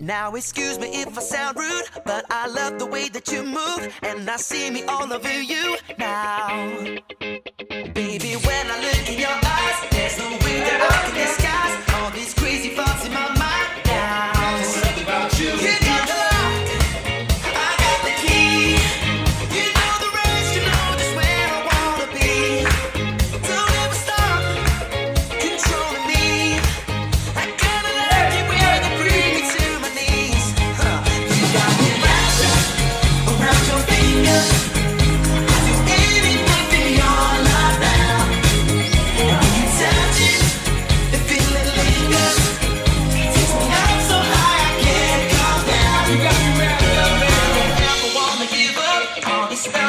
Now excuse me if I sound rude, but I love the way that you move, and I see me all over you now. Baby, when I look in your eyes, there's no way that I can disguise all these crazy thoughts in my mind now. There's something about you. You got the lock, I got the key. You know the rest, you know just where I wanna be. Don't ever stop controlling me. I kinda like it when you bring me to my knees. You got me wrapped up around your fingers. You got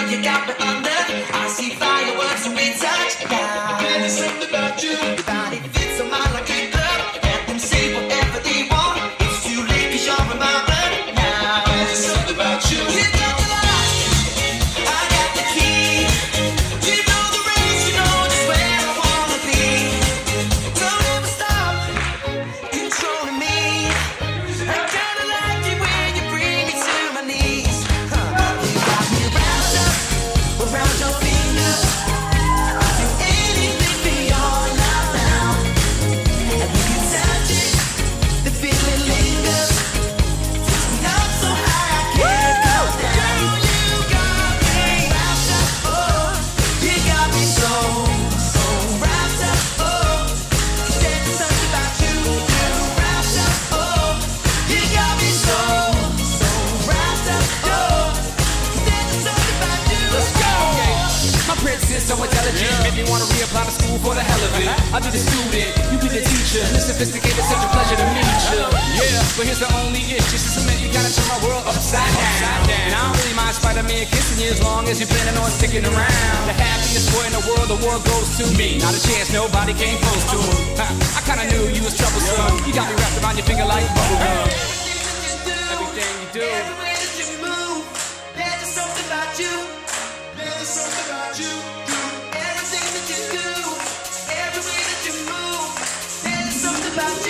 me under, I see fireworks when we touch down. Man, there's something about you. Your body fits a mile like a glove. Let them say whatever they want. It's too late cause you're in my blood now. Man, there's something about you. You got the lock, I got the key. You know the race, you know just where I wanna be. Don't ever stop controlling me. I kinda like it when you bring me to my knees. Around your fingers, I'll do anything for your love now. And you can touch it, the feeling lingers. Takes me up so high I can't go down. Girl, you got me wrapped up, oh, you got me so, so wrapped up, oh. There's something about you, you're wrapped up, oh, you got me so, so wrapped up, oh. There's something about you. Let's go. My princess, so intelligent, made me want to reapply to school for the hell of it. I'll be the student, you be the teacher. It's sophisticated, such a pleasure to meet you. Yeah, but here's the only issue. Just a minute, you gotta turn my world upside down. And I don't really mind Spider-Man kissing you as long as you're planning on sticking around. The happiest boy in the world goes to me. Not a chance, nobody came close to him. I kinda knew you was troublesome. You got me wrapped around your finger like bubblegum. Everything you do, every way that you move, there's just something about you. There's something about you, do everything that you do, every way that you move, there's something about you.